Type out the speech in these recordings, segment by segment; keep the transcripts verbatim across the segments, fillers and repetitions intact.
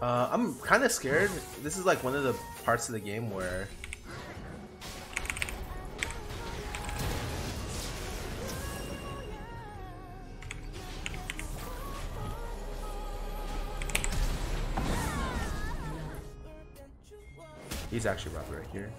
Uh, I'm kind of scared. This is like one of the parts of the game where he's actually robbed right here.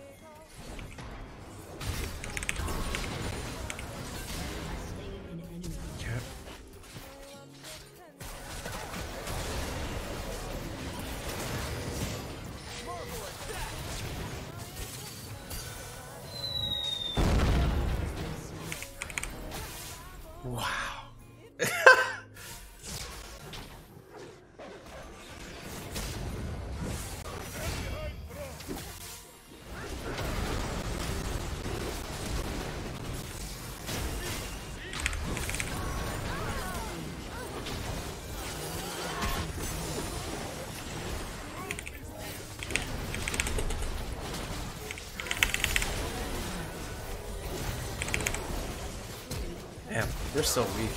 They're so weak.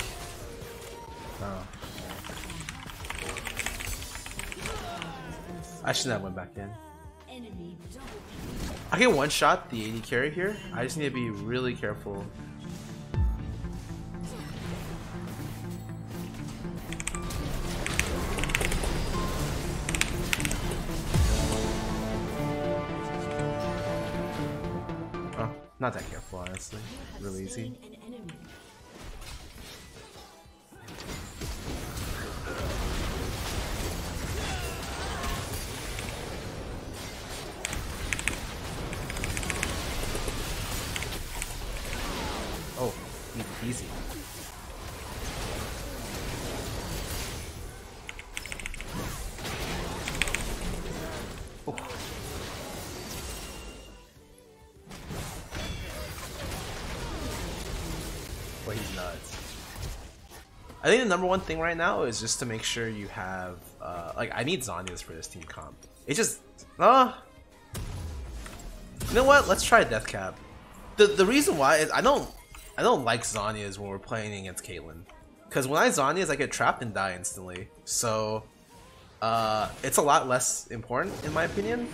Oh. I shouldn't have went back in. I can one shot the A D carry here. I just need to be really careful. Oh, not that careful, honestly. Really easy. Easy. Oh. Well, he's nuts. I think the number one thing right now is just to make sure you have uh, like I need Zhonyas for this team comp. It just uh you know what? Let's try Deathcap. The the reason why is I don't. I don't like Zhonyas when we're playing against Kale. Because when I Zhonyas, I get trapped and die instantly. So, uh, it's a lot less important, in my opinion.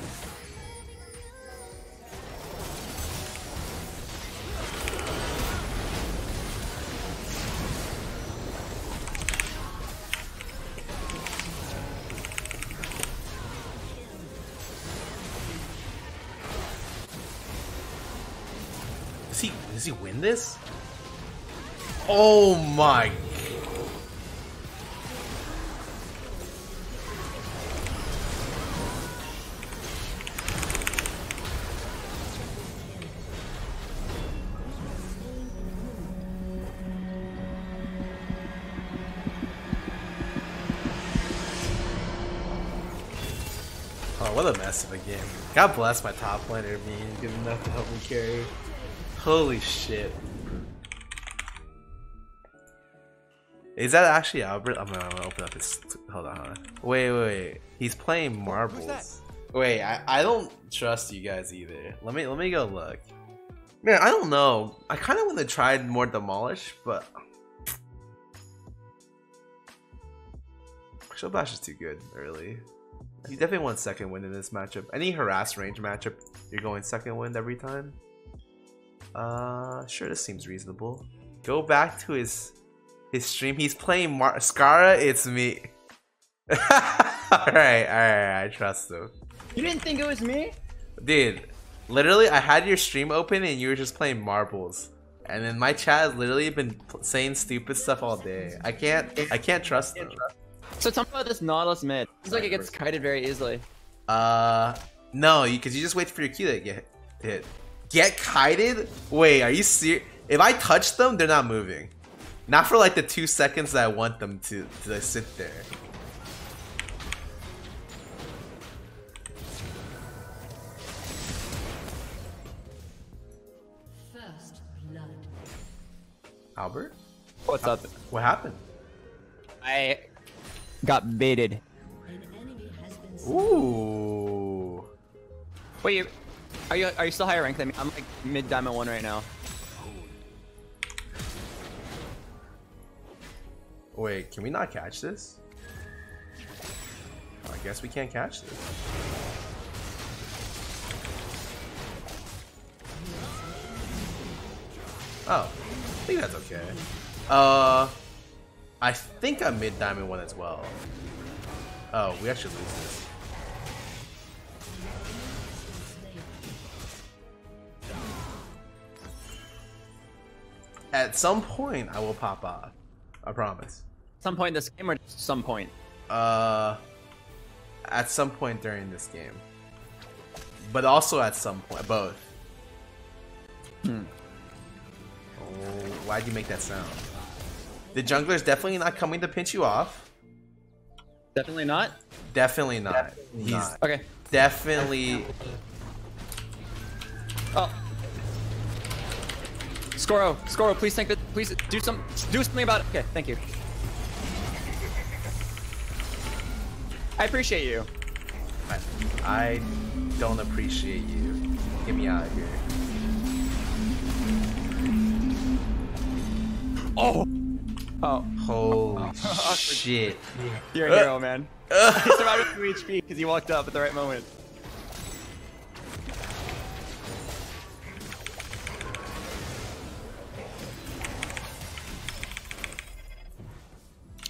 Does he, does he win this? Oh my! Oh, what a mess of a game! God bless my top laner being good enough to help me carry. Holy shit! Is that actually Albert? I'm gonna, I'm gonna open up his. Hold on, hold on. Wait, wait, wait. He's playing marbles. Wait, I, I don't trust you guys either. Let me let me go look. Man, I don't know. I kind of want to try more Demolish, but Shell Bash is too good early. You definitely want second win in this matchup. Any harass range matchup, you're going second win every time. Uh, sure, this seems reasonable. Go back to his. His stream, he's playing Mar Scarra, it's me. Alright, alright, I trust him. You didn't think it was me? Dude, literally, I had your stream open and you were just playing marbles. And then my chat has literally been saying stupid stuff all day. I can't, I can't trust him. So tell me about this Nautilus mid. It's like it gets kited very easily. Uh, no, because you, you just wait for your Q to get hit. Get kited? Wait, are you serious? If I touch them, they're not moving. Not for like the two seconds that I want them to, to sit there. First blood. Albert? What's up? What happened? I got baited. An enemy has been Ooh. Wait, are you are you still higher ranked than me? I'm like mid diamond one right now. Wait, can we not catch this? Oh, I guess we can't catch this. Oh, I think that's okay. Uh, I think I mid-diamond one as well. Oh, we actually lose this. At some point, I will pop off. I promise. Some point this game or some point? Uh, at some point during this game. But also at some point, both. Hmm. Oh, why'd you make that sound? The jungler's definitely not coming to pinch you off. Definitely not? Definitely not. Definitely He's not. Okay. Definitely. Oh. Scorro, Scorro, please think that. Please do some. Do something about it. Okay, thank you. I appreciate you. I, I don't appreciate you. Get me out of here. Oh. Oh. Holy oh. shit. You're a hero, man. He survived with two H P because he walked up at the right moment.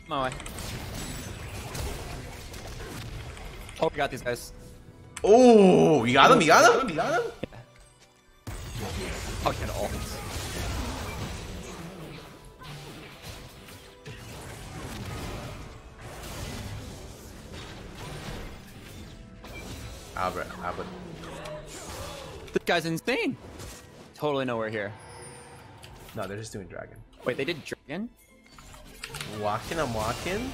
My way. Oh, we got these guys. Oh, you got him? You got him? You got him? Yeah. Oh, he had all this. Albert, Albert. This guy's insane. Totally nowhere here. No, they're just doing dragon. Wait, they did dragon? Walking, I'm walking.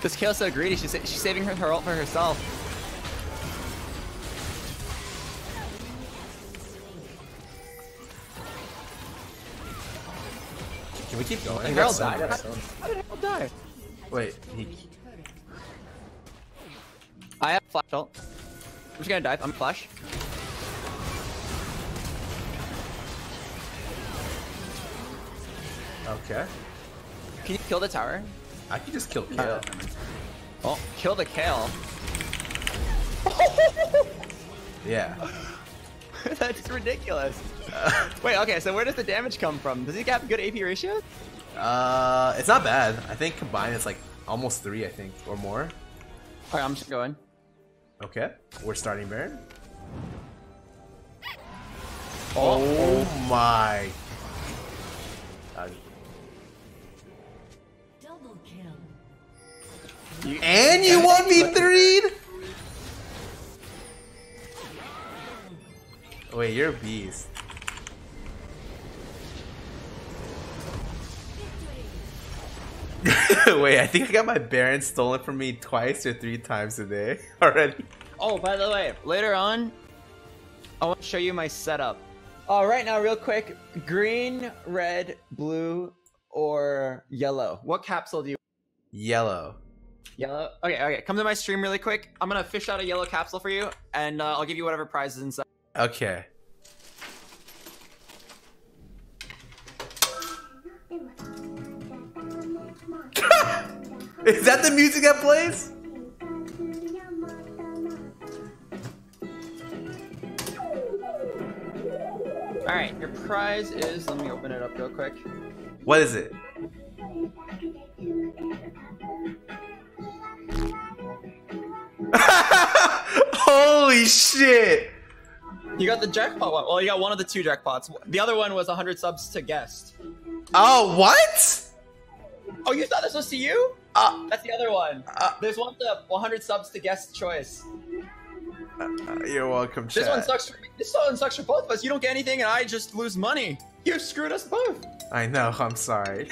This Kale's so greedy. She's she's saving her, her ult for herself. Can we keep going? Herald died. How did Herald die? Wait. He... I have flash ult. I'm just gonna dive. I'm flash. Okay. Can you kill the tower? I can just kill Kale. Uh, oh, kill the Kale. Yeah. That's ridiculous. Uh, Wait, okay, so where does the damage come from? Does he have good A P ratio? Uh, it's not bad. I think combined it's like almost three, I think, or more. Alright, I'm just going. Okay, we're starting Baron. Oh, oh my god. Double kill. You, and you one v three'd? Wait, you're a beast. Wait, I think I got my Baron stolen from me twice or three times a day already. Oh, by the way, later on, I want to show you my setup. All right, now real quick, green, red, blue, or yellow. What capsule do you? Yellow. Yellow. Okay, okay. Come to my stream really quick. I'm gonna fish out a yellow capsule for you, and uh, I'll give you whatever prize is inside. Okay. Is that the music that plays? All right, your prize is, let me open it up real quick. What is it? Holy shit. You got the jackpot one. Well, you got one of the two jackpots. The other one was one hundred subs to guest. Oh, what? Oh, you thought this was to you? Uh, That's the other one. Uh, There's one to one hundred subs to guest choice. Uh, you're welcome, chat. This one sucks for me. This one sucks for both of us. You don't get anything, and I just lose money. You screwed us both. I know. I'm sorry.